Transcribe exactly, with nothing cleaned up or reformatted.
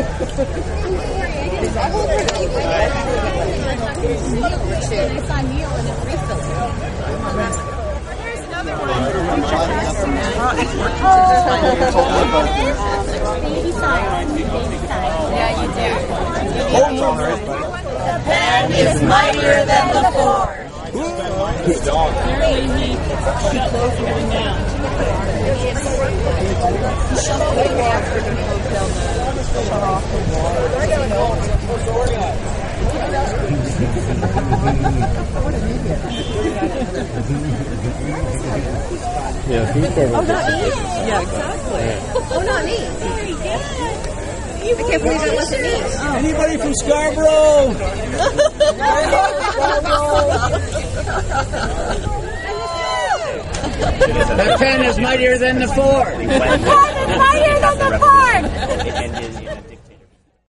There's another one. Baby size. Yeah, you do. The pen is mightier than the Ford. Good dog. She closed everything down. Yeah, who's there? Oh, not me. Yeah, exactly. Oh, not me. Very good. I can't believe that wasn't me. Oh. Anybody from Scarborough? Scarborough. The pen is mightier than the Ford.